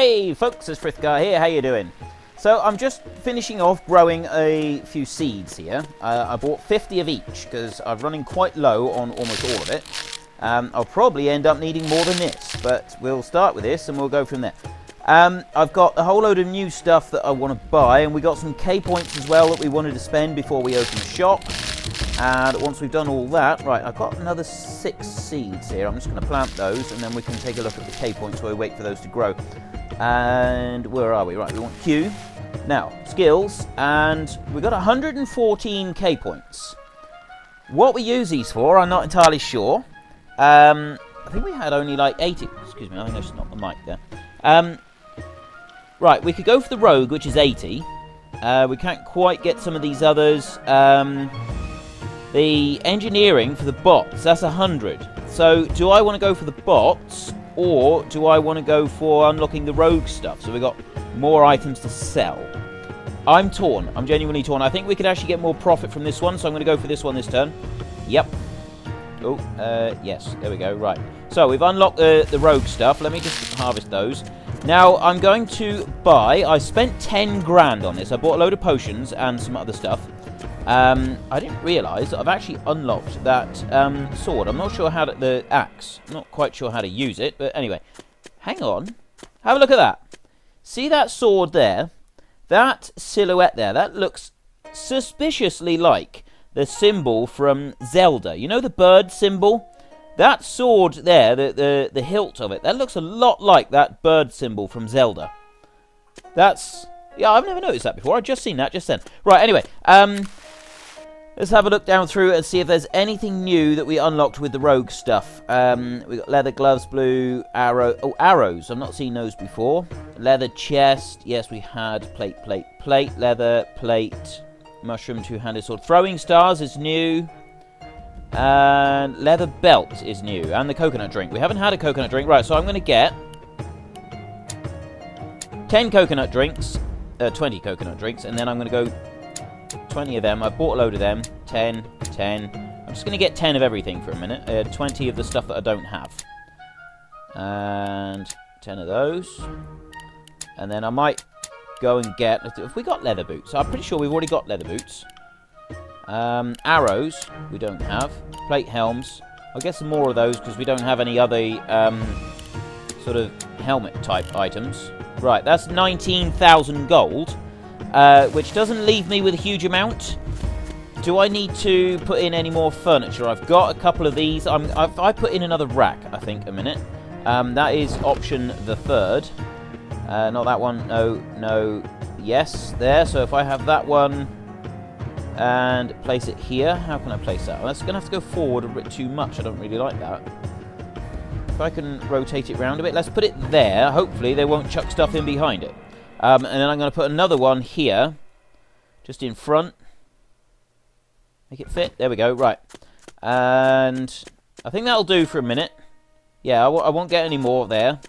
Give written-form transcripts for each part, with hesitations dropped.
Hey folks, it's Frithgar here, how you doing? So I'm just finishing off growing a few seeds here. I bought 50 of each because I'm running quite low on almost all of it. I'll probably end up needing more than this, but we'll start with this and we'll go from there. I've got a whole load of new stuff that I want to buy, and we got some K points as well that we wanted to spend before we open the shop. And once we've done all that, right, I've got another 6 seeds here. I'm just going to plant those, and then we can take a look at the K points while we wait for those to grow. And where are we? Right, we want Q. Now, skills, and we've got 114 K points. What we use these for, I'm not entirely sure. I think we had only like 80. Excuse me, I know it's not the mic there. Right, we could go for the rogue, which is 80. We can't quite get some of these others. The engineering for the bots, that's 100. So do I want to go for the bots, or do I want to go for unlocking the rogue stuff? So we got more items to sell. I'm torn. I'm genuinely torn. I think we could actually get more profit from this one, so I'm going to go for this one this turn. Yep. Oh, yes. There we go. Right. So we've unlocked the rogue stuff. Let me just harvest those. Now, I'm going to buy... I spent 10 grand on this. I bought a load of potions and some other stuff. I didn't realise that I've actually unlocked that sword. I'm not sure how to... the axe. I'm not quite sure how to use it, but anyway. Hang on. Have a look at that. See that sword there? That silhouette there. That looks suspiciously like the symbol from Zelda. You know the bird symbol? That sword there, the hilt of it, that looks a lot like that bird symbol from Zelda. That's... yeah, I've never noticed that before. I've just seen that just then. Right, anyway, let's have a look down through and see if there's anything new that we unlocked with the rogue stuff. We got leather gloves, blue arrow... oh, arrows. I've not seen those before. Leather chest. Yes, we had plate. Leather plate. Mushroom two-handed sword. Throwing stars is new. And leather belt is new. And the coconut drink. We haven't had a coconut drink. Right, so I'm going to get 10 coconut drinks. 20 coconut drinks. And then I'm going to go 20 of them. I bought a load of them. 10, 10. I'm just going to get 10 of everything for a minute. 20 of the stuff that I don't have. And 10 of those. And then I might... go and get... have we got leather boots? I'm pretty sure we've already got leather boots. Arrows, we don't have. Plate helms. I'll get some more of those because we don't have any other sort of helmet-type items. Right, that's 19,000 gold, which doesn't leave me with a huge amount. Do I need to put in any more furniture? I've got a couple of these. I put in another rack, I think, a minute. That is option the third. Not that one, no, yes, there. So if I have that one and place it here, how can I place that? Well, that's going to have to go forward a bit too much. I don't really like that. If I can rotate it round a bit, let's put it there. Hopefully they won't chuck stuff in behind it. And then I'm going to put another one here, just in front. Make it fit. There we go, right. And I think that'll do for a minute. Yeah, I won't get any more there.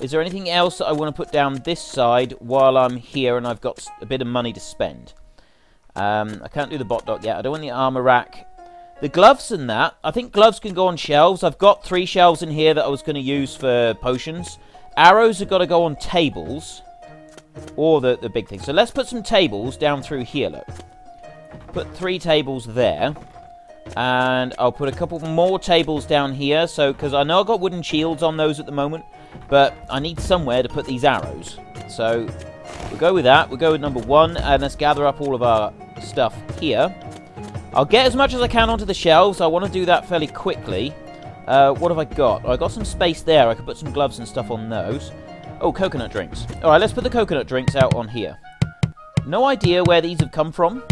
Is there anything else that I want to put down this side while I'm here and I've got a bit of money to spend? I can't do the bot dock yet. I don't want the armor rack. The gloves and that. I think gloves can go on shelves. I've got 3 shelves in here that I was going to use for potions. Arrows have got to go on tables. Or the big thing. So let's put some tables down through here, look. Put 3 tables there. And I'll put a couple more tables down here, so because I know I've got wooden shields on those at the moment, but I need somewhere to put these arrows. So we'll go with that. We'll go with number 1, and let's gather up all of our stuff here. I'll get as much as I can onto the shelves. I want to do that fairly quickly. What have I got? Oh, I got some space there. I could put some gloves and stuff on those. Oh, coconut drinks. All right, let's put the coconut drinks out on here. No idea where these have come from,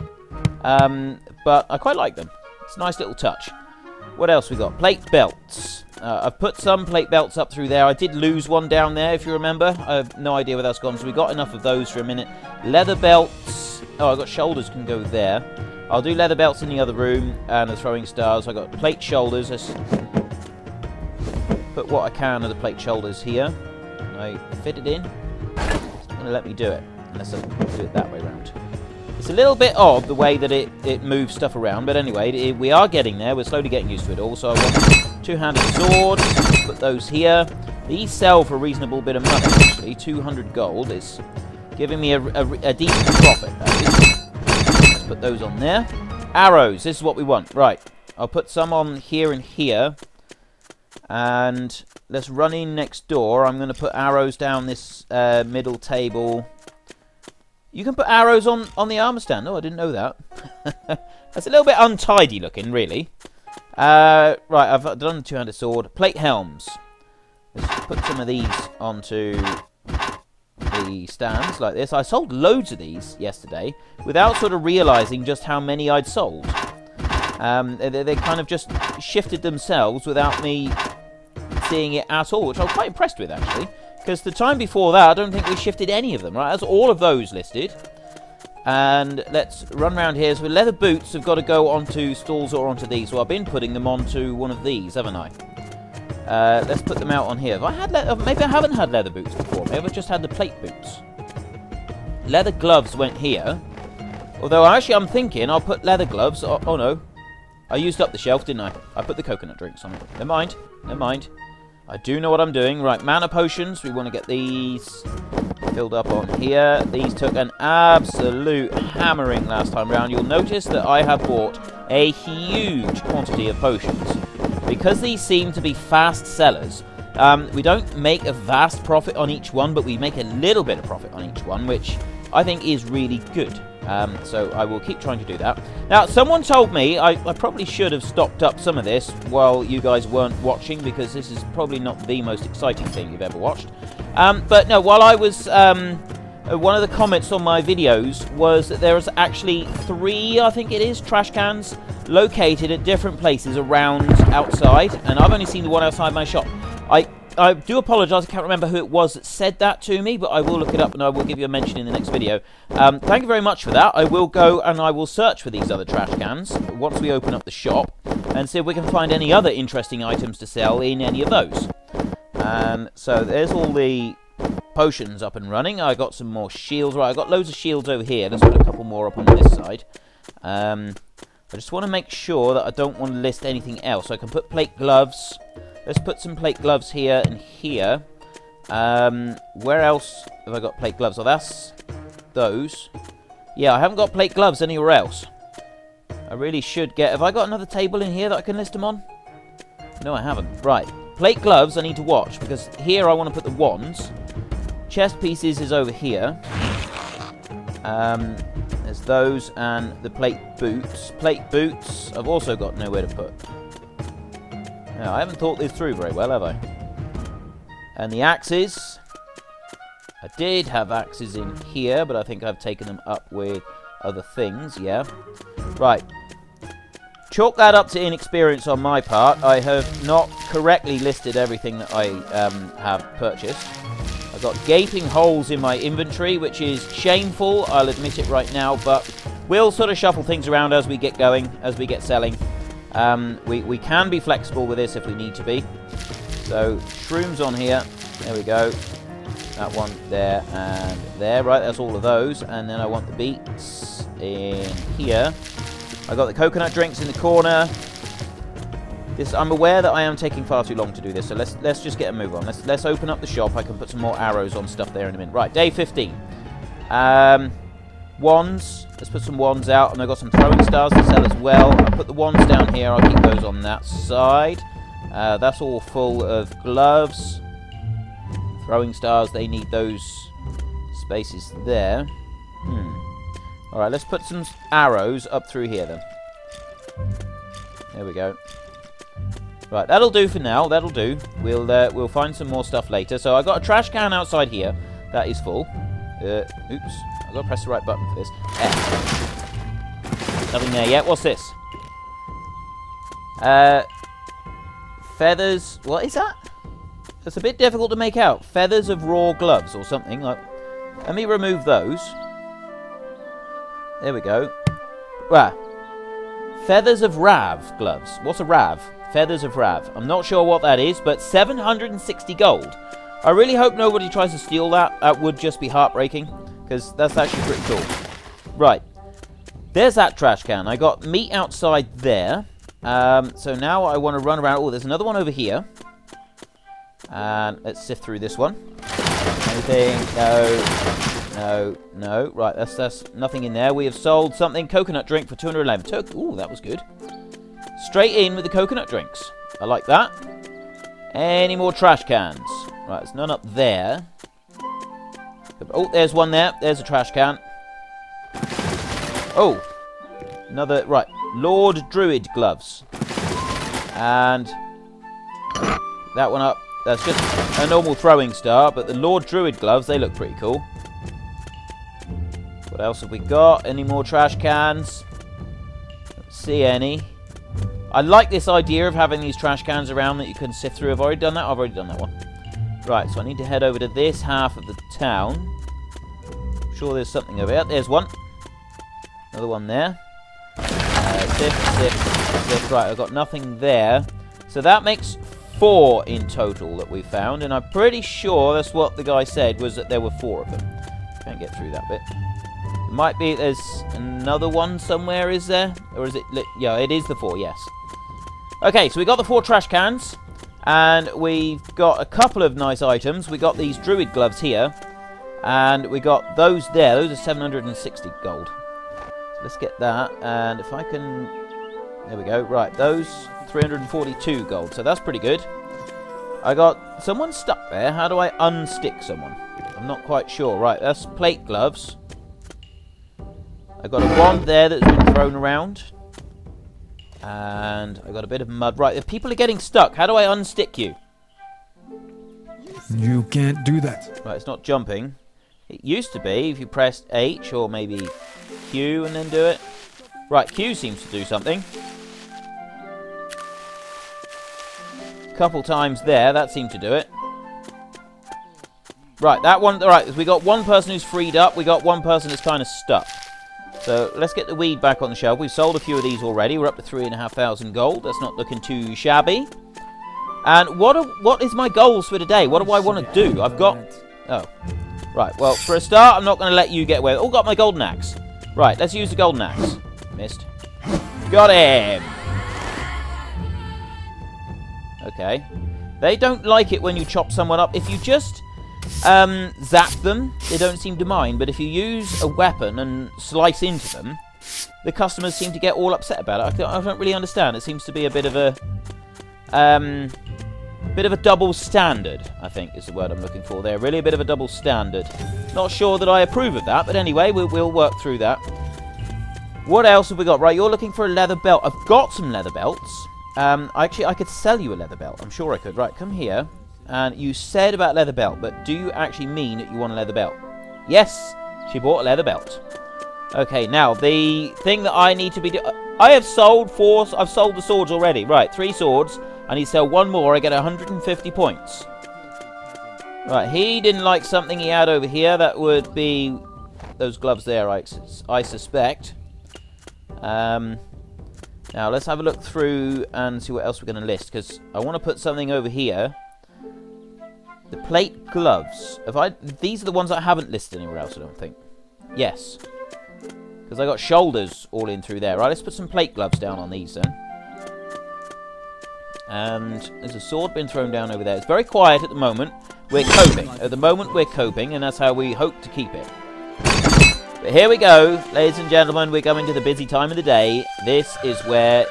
but I quite like them. It's a nice little touch. What else we got? Plate belts. I've put some plate belts up through there. I did lose one down there, if you remember. I have no idea where that's gone, so we got enough of those for a minute. Leather belts. Oh, I got shoulders can go there. I'll do leather belts in the other room and the throwing stars. I got plate shoulders. Let's put what I can of the plate shoulders here. And I fit it in. It's not going to let me do it unless I do it that way around. It's a little bit odd the way that it moves stuff around, but anyway, we are getting there. We're slowly getting used to it all. So I want two-handed sword. Put those here. These sell for a reasonable bit of money, actually. 200 gold is giving me a decent profit, that is. Let's put those on there. Arrows, this is what we want. Right, I'll put some on here and here. And let's run in next door. I'm going to put arrows down this middle table. You can put arrows on the armor stand. Oh, I didn't know that. That's a little bit untidy looking, really. Right, I've done 200 sword. Plate helms. Let's put some of these onto the stands like this. I sold loads of these yesterday without sort of realizing just how many I'd sold. They kind of just shifted themselves without me seeing it at all, which I was quite impressed with, actually. Because the time before that, I don't think we shifted any of them, right? That's all of those listed. And let's run around here. So leather boots have got to go onto stalls or onto these. So I've been putting them onto one of these, haven't I? Let's put them out on here. Have I had maybe I haven't had leather boots before. Maybe I've just had the plate boots. Leather gloves went here. Although, actually, I'm thinking I'll put leather gloves... Oh, no. I used up the shelf, didn't I? I put the coconut drinks on it. Never mind. Never mind. I do know what I'm doing. Right, mana potions. We want to get these filled up on here. These took an absolute hammering last time round. You'll notice that I have bought a huge quantity of potions. Because these seem to be fast sellers, we don't make a vast profit on each one, but we make a little bit of profit on each one, which I think is really good. So I will keep trying to do that. Now, someone told me I probably should have stocked up some of this while you guys weren't watching, because this is probably not the most exciting thing you've ever watched. But no, while I was... one of the comments on my videos was that there is actually three, I think it is, trash cans located at different places around outside. And I've only seen the one outside my shop. I do apologise, I can't remember who it was that said that to me, but I will look it up and I will give you a mention in the next video. Thank you very much for that. I will go and I will search for these other trash cans once we open up the shop and see if we can find any other interesting items to sell in any of those. So there's all the potions up and running. I got some more shields. Right, I got loads of shields over here. Let's put a couple more up on this side. I just want to make sure that I don't want to list anything else. So I can put plate gloves... Let's put some plate gloves here and here. Where else have I got plate gloves? Oh, that's those. Yeah, I haven't got plate gloves anywhere else. I really should get... Have I got another table in here that I can list them on? No, I haven't. Right. Plate gloves I need to watch, because here I want to put the wands. Chest pieces is over here. There's those and the plate boots. Plate boots I've also got nowhere to put. Now, I haven't thought this through very well, have I? And the axes. I did have axes in here, but I think I've taken them up with other things, yeah. Right. Chalk that up to inexperience on my part. I have not correctly listed everything that I have purchased. I've got gaping holes in my inventory, which is shameful. I'll admit it right now, but we'll sort of shuffle things around as we get going, as we get selling. We can be flexible with this if we need to be. So, shrooms on here. There we go. That one there and there. Right, that's all of those. And then I want the beets in here. I got the coconut drinks in the corner. This, I'm aware that I am taking far too long to do this, so let's just get a move on. Let's open up the shop. I can put some more arrows on stuff there in a minute. Right, day 15. Wands. Let's put some wands out, and I've got some throwing stars to sell as well. I'll put the wands down here. I'll keep those on that side. That's all full of gloves. Throwing stars, they need those spaces there. Alright, let's put some arrows up through here then. There we go. Right, that'll do for now. That'll do. We'll find some more stuff later. So I've got a trash can outside here. That is full. Oops. I've got to press the right button for this. Nothing there yet. What's this? Feathers. What is that? It's a bit difficult to make out. Feathers of raw gloves or something. Like, let me remove those. There we go. Wow. Feathers of Rav gloves. What's a Rav? Feathers of Rav. I'm not sure what that is, but 760 gold. I really hope nobody tries to steal that. That would just be heartbreaking. Because that's actually pretty cool. Right. There's that trash can. I got meat outside there. So now I want to run around. Oh, there's another one over here. And let's sift through this one. Anything? No. No, no. Right, that's nothing in there. We have sold something. Coconut drink for 211. Ooh, that was good. Straight in with the coconut drinks. I like that. Any more trash cans? Right, there's none up there. Oh, there's one there. There's a trash can. Oh, another. Right, Lord Druid Gloves. And that one up. That's just a normal throwing star, but the Lord Druid Gloves, they look pretty cool. What else have we got? Any more trash cans? Don't see any. I like this idea of having these trash cans around that you can sift through. I've already done that. I've already done that one. Right, so I need to head over to this half of the town. I'm sure there's something over here. There's one. Another one there. Sift. Right, I've got nothing there. So that makes 4 in total that we found, and I'm pretty sure that's what the guy said, was that there were 4 of them. Can't get through that bit. Might be there's another one somewhere, is there? Or is it... Yeah, it is the 4, yes. Okay, so we got the 4 trash cans, and we've got a couple of nice items. We got these Druid Gloves here, and we got those there. Those are 760 gold. So let's get that, and if I can... There we go. Right, those 342 gold. So that's pretty good. I got someone stuck there. How do I unstick someone? I'm not quite sure. Right, that's plate gloves. I got a wand there that's been thrown around. And I got a bit of mud. Right, if people are getting stuck, how do I unstick you? You can't do that. Right, it's not jumping. It used to be if you pressed H or maybe Q and then do it. Right, Q seems to do something. Couple times there, that seemed to do it. Right, that one. Right, we got one person who's freed up. We got one person that's kind of stuck. So let's get the weed back on the shelf. We've sold a few of these already. We're up to 3,500 gold. That's not looking too shabby. And what is my goals for today? What do I want to do? I've got. Oh, right. Well, for a start, I'm not going to let you get away. Oh, got my golden axe. Right, let's use the golden axe. Missed. Got him. Okay. They don't like it when you chop someone up. If you just zap them, they don't seem to mind. But if you use a weapon and slice into them, the customers seem to get all upset about it. I don't really understand. It seems to be a bit of a double standard, I think is the word I'm looking for there. Really a bit of a double standard. Not sure that I approve of that. But anyway, we'll work through that. What else have we got? Right, you're looking for a leather belt. I've got some leather belts. Actually, I could sell you a leather belt. I'm sure I could. Right, come here. And you said about leather belt, but do you actually mean that you want a leather belt? Yes, she bought a leather belt. Okay, now, the thing that I need to be I have sold 4... I've sold the swords already. Right, 3 swords. I need to sell 1 more. I get 150 points. Right, he didn't like something he had over here. That would be those gloves there, I suspect. Now, let's have a look through and see what else we're going to list, because I want to put something over here. The plate gloves. These are the ones I haven't listed anywhere else, I don't think. Yes. Because I got shoulders all in through there. Right, let's put some plate gloves down on these then. And there's a sword been thrown down over there. It's very quiet at the moment. We're coping. At the moment, we're coping, and that's how we hope to keep it. But here we go, ladies and gentlemen, we're coming to the busy time of the day. This is where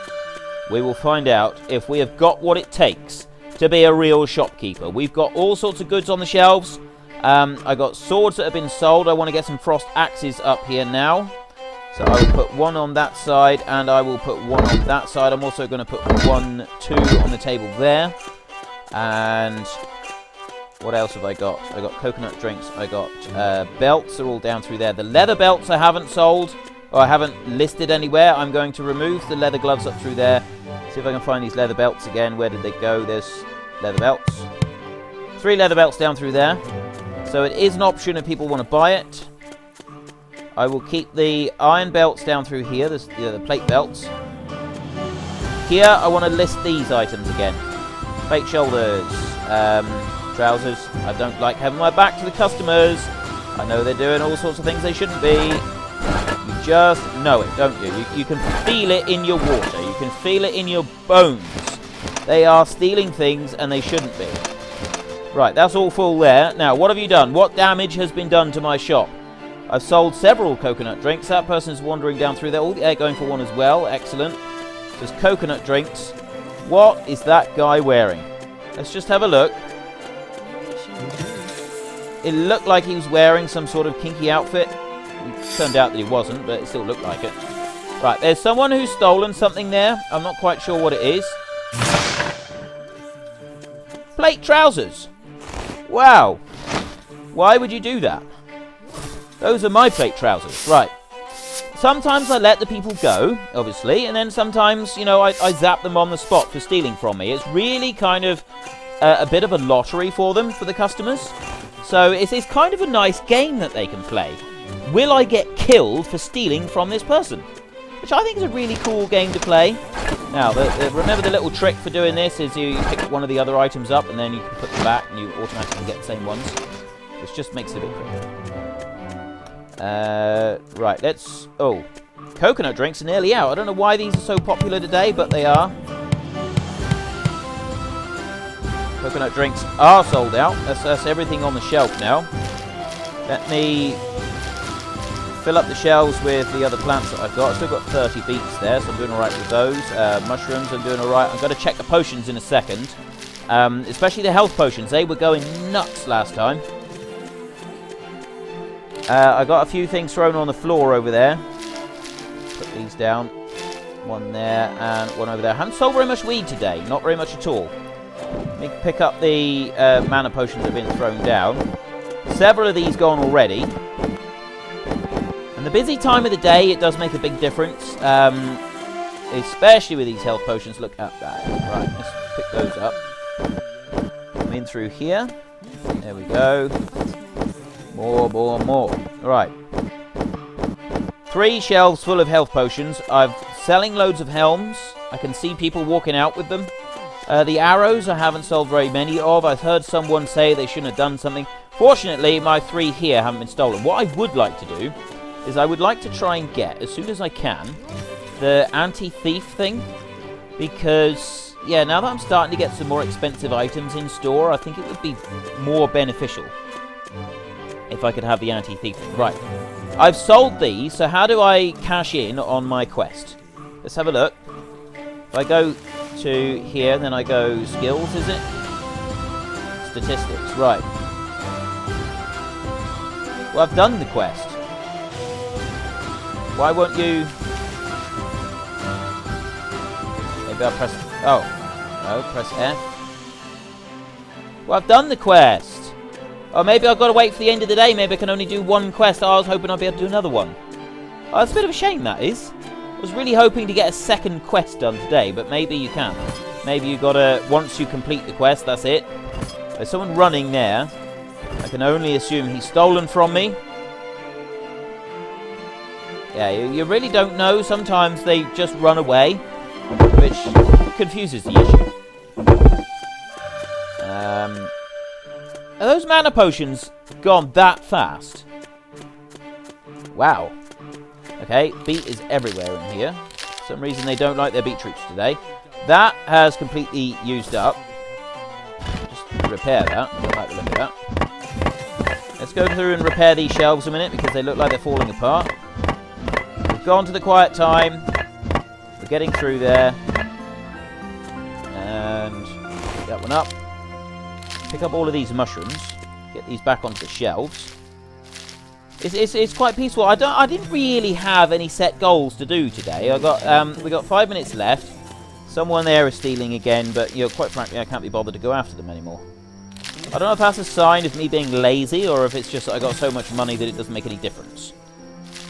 we will find out if we have got what it takes to be a real shopkeeper. We've got all sorts of goods on the shelves. I got swords that have been sold. I want to get some frost axes up here now. So I will put one on that side, and I will put one on that side. I'm also going to put 1, 2 on the table there. And... what else have I got? I got coconut drinks. I got belts. They're all down through there. The leather belts I haven't sold, or I haven't listed anywhere. I'm going to remove the leather gloves up through there. See if I can find these leather belts again. Where did they go? There's leather belts. 3 leather belts down through there. So it is an option if people want to buy it. I will keep the iron belts down through here. There's the plate belts. Here, I want to list these items again. Plate shoulders. Trousers. I don't like having my back to the customers. I know they're doing all sorts of things they shouldn't be. You just know it, don't you? You can feel it in your water. You can feel it in your bones. They are stealing things and they shouldn't be. Right, that's all full there. Now, what have you done? What damage has been done to my shop? I've sold several coconut drinks. That person's wandering down through there. Oh, they're going for one as well. Excellent. There's coconut drinks. What is that guy wearing? Let's just have a look. It looked like he was wearing some sort of kinky outfit. It turned out that he wasn't, but it still looked like it. Right, there's someone who's stolen something there. I'm not quite sure what it is. Plate trousers. Wow. Why would you do that? Those are my plate trousers. Right. Sometimes I let the people go, obviously, and then sometimes, you know, I zap them on the spot for stealing from me. It's really kind of a bit of a lottery for them, for the customers. So it's kind of a nice game that they can play. Will I get killed for stealing from this person? Which I think is a really cool game to play. Now, remember the little trick for doing this is you pick one of the other items up and then you can put them back and you automatically get the same ones. Which just makes it a bit quicker. Right, let's... Oh, coconut drinks are nearly out. I don't know why these are so popular today, but they are. Coconut drinks are sold out. That's everything on the shelf now. Let me... fill up the shelves with the other plants that I've got. I've still got 30 beets there, so I'm doing alright with those. Mushrooms, I'm doing alright. I'm going to check the potions in a second. Especially the health potions. They were going nuts last time. I got a few things thrown on the floor over there. Put these down. One there and one over there. I haven't sold very much weed today. Not very much at all. Let me pick up the mana potions that have been thrown down. Several of these gone already. And the busy time of the day, it does make a big difference, especially with these health potions. Look at that. Right, let's pick those up. Come in through here. There we go. More. Right. 3 shelves full of health potions. I'm selling loads of helms. I can see people walking out with them. The arrows, I haven't sold very many of. I've heard someone say they shouldn't have done something. Fortunately, my 3 here haven't been stolen. What I would like to do... is I would like to try and get, as soon as I can, the anti-thief thing. Because, yeah, now that I'm starting to get some more expensive items in store, I think it would be more beneficial if I could have the anti-thief thing. Right. I've sold these, so how do I cash in on my quest? Let's have a look. If I go to here, then I go skills, is it? Statistics, right. Well, I've done the quest. Why won't you... Maybe I'll press... Oh. No, press F. Well, I've done the quest. Oh, maybe I've got to wait for the end of the day. Maybe I can only do one quest. I was hoping I'd be able to do another one. Oh, that's a bit of a shame, that is. I was really hoping to get a second quest done today, but maybe you can. Maybe you've got to... Once you complete the quest, that's it. There's someone running there. I can only assume he's stolen from me. Yeah, you really don't know. Sometimes they just run away, which confuses the issue. Are those mana potions gone that fast? Wow. Okay, beet is everywhere in here. For some reason they don't like their beetroots today. That has completely used up. Just repair that. I like the look of that. Let's go through and repair these shelves a minute because they look like they're falling apart. Gone to the quiet time. We're getting through there. And pick that one up. Pick up all of these mushrooms. Get these back onto the shelves. It's quite peaceful. I didn't really have any set goals to do today. I got we got 5 minutes left. Someone there is stealing again, but you know, quite frankly, I can't be bothered to go after them anymore. I don't know if that's a sign of me being lazy or if it's just that I got so much money that it doesn't make any difference.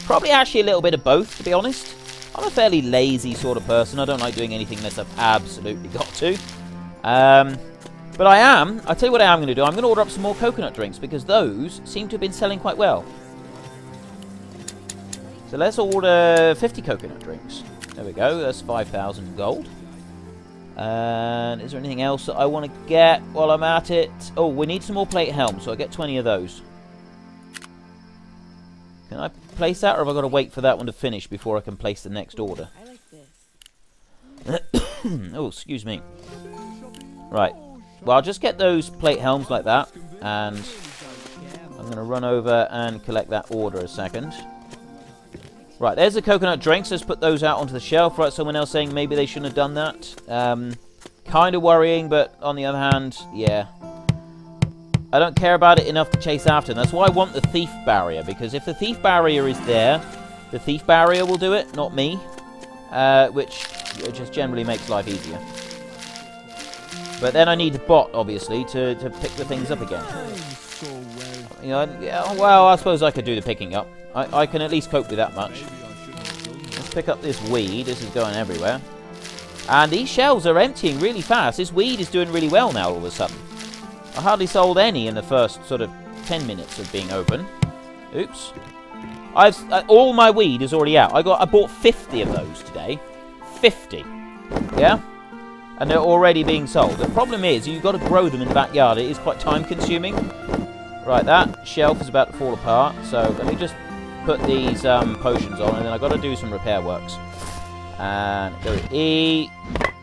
Probably actually a little bit of both, to be honest. I'm a fairly lazy sort of person. I don't like doing anything unless I've absolutely got to. But I'll tell you what I am going to do. I'm going to order up some more coconut drinks because those seem to have been selling quite well. So let's order 50 coconut drinks. There we go. That's 5,000 gold. And is there anything else that I want to get while I'm at it? Oh, we need some more plate helms, so I get 20 of those. Can I place that, or have I got to wait for that one to finish before I can place the next order? I like this. Oh, excuse me. Right. Well, I'll just get those plate helms like that, and I'm going to run over and collect that order a second. Right, there's the coconut drinks. Let's put those out onto the shelf. Right, someone else saying maybe they shouldn't have done that. Kind of worrying, but on the other hand, yeah. I don't care about it enough to chase after them. That's why I want the thief barrier, because if the thief barrier is there, the thief barrier will do it, not me. Which just generally makes life easier. But then I need a bot, obviously, to pick the things up again. You know, yeah, well, I suppose I could do the picking up. I can at least cope with that much. Let's pick up this weed. This is going everywhere. And these shells are emptying really fast. This weed is doing really well now all of a sudden. I hardly sold any in the first sort of 10 minutes of being open. Oops. All my weed is already out. I bought 50 of those today. 50. Yeah? And they're already being sold. The problem is, you've got to grow them in the backyard. It is quite time-consuming. Right, that shelf is about to fall apart. So let me just put these potions on, and then I've got to do some repair works. And go to E.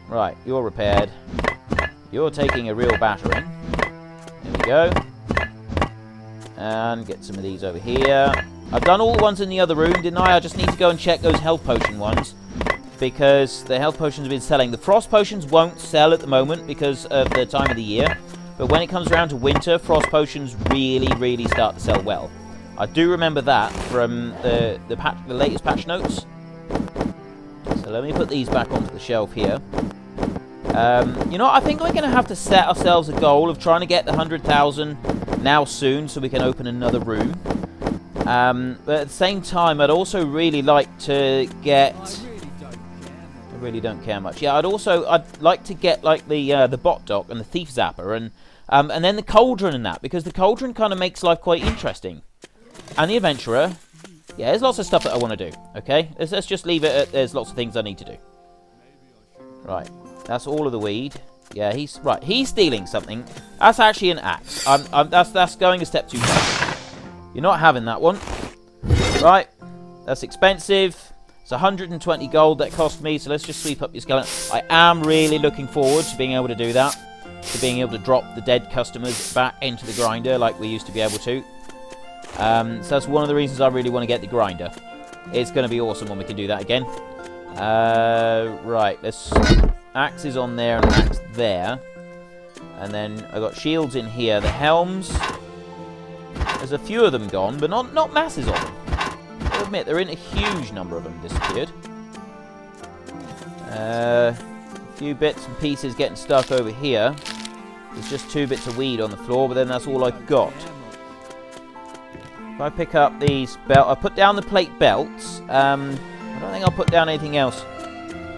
Right, you're repaired. You're taking a real battering. There we go. And get some of these over here. I've done all the ones in the other room, didn't I? I just need to go and check those health potion ones, because the health potions have been selling. The frost potions won't sell at the moment because of the time of the year, but when it comes around to winter, frost potions really, really start to sell well. I do remember that from the latest patch notes. So let me put these back onto the shelf here. You know, I think we're going to have to set ourselves a goal of trying to get the 100,000 now soon so we can open another room. But at the same time, I'd also really like to get... I really don't care much. Yeah, I'd like to get, like, the bot dock and the thief zapper and then the cauldron and that, because the cauldron kind of makes life quite interesting. And the adventurer. Yeah, there's lots of stuff that I want to do, okay? Let's just leave it at there's lots of things I need to do. Right, that's all of the weed. Yeah, he's... Right, he's stealing something. That's actually an axe. That's going a step too far. You're not having that one. Right. That's expensive. It's 120 gold that cost me, so let's just sweep up your skeleton. I am really looking forward to being able to do that. To being able to drop the dead customers back into the grinder like we used to be able to. So that's one of the reasons I really want to get the grinder. It's going to be awesome when we can do that again. Right. Let's... Axe is on there and an axe there. And then I got shields in here. The helms... There's a few of them gone, but not masses of them. I'll admit, there isn't a huge number of them disappeared. A few bits and pieces getting stuck over here. There's just two bits of weed on the floor, but then that's all I've got. If I pick up these belts... I put down the plate belts. I don't think I'll put down anything else.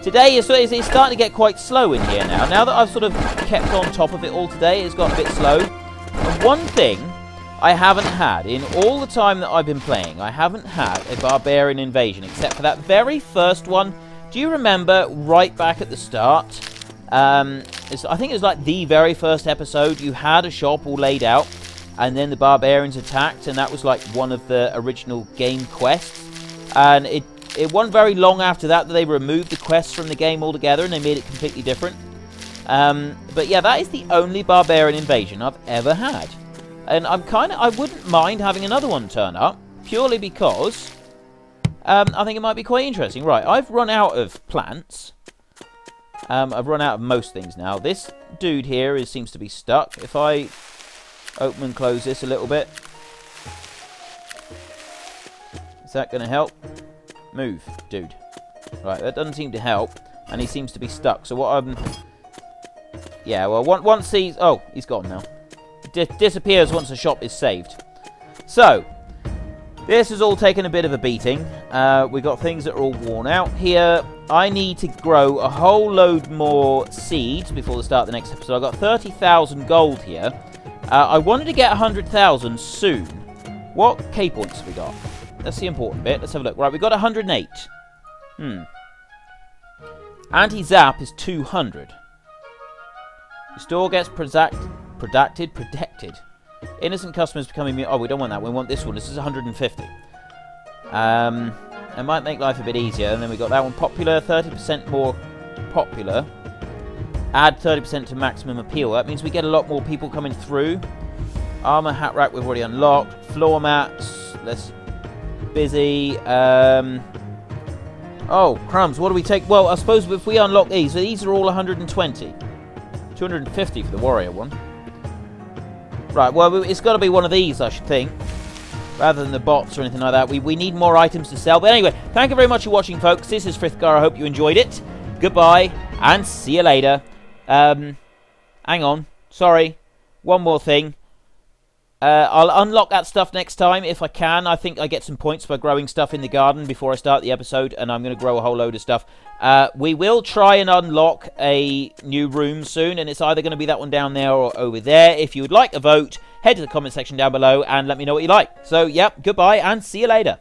Today, it's starting to get quite slow in here now. Now that I've sort of kept on top of it all today, it's got a bit slow. And one thing... I haven't had, in all the time that I've been playing, I haven't had a barbarian invasion, except for that very first one. Do you remember right back at the start? I think it was like the very first episode, you had a shop all laid out, and then the barbarians attacked, and that was like one of the original game quests. And it wasn't very long after that that they removed the quests from the game altogether, and they made it completely different. But yeah, that is the only barbarian invasion I've ever had. And I wouldn't mind having another one turn up, purely because I think it might be quite interesting. Right, I've run out of plants. I've run out of most things now. This dude here seems to be stuck. If I open and close this a little bit. Is that going to help? Move, dude. Right, that doesn't seem to help. And he seems to be stuck. So what I'm... Yeah, well, once he's... Oh, he's gone now. Disappears once the shop is saved. So, this has all taken a bit of a beating. We've got things that are all worn out here. I need to grow a whole load more seeds before the start of the next episode. I've got 30,000 gold here. I wanted to get 100,000 soon. What K points have we got? That's the important bit. Let's have a look. Right, we've got 108. Anti-zap is 200. The store gets protected. Innocent customers becoming immune. Oh, we don't want that. We want this one. This is 150. It might make life a bit easier. And then we got that one. Popular. 30% more popular. Add 30% to maximum appeal. That means we get a lot more people coming through. Armor hat rack we've already unlocked. Floor mats. Let's busy. Oh, crumbs. What do we take? Well, I suppose if we unlock these are all 120. 250 for the warrior one. Right, well, it's got to be one of these, I should think. Rather than the bots or anything like that. We need more items to sell. But anyway, thank you very much for watching, folks. This is Frithgar. I hope you enjoyed it. Goodbye, and see you later. Hang on. Sorry. One more thing. I'll unlock that stuff next time if I can. I think I get some points for growing stuff in the garden before I start the episode, and I'm going to grow a whole load of stuff. We will try and unlock a new room soon, and it's either going to be that one down there or over there. If you would like a vote, head to the comment section down below and let me know what you like. So, yep, goodbye and see you later.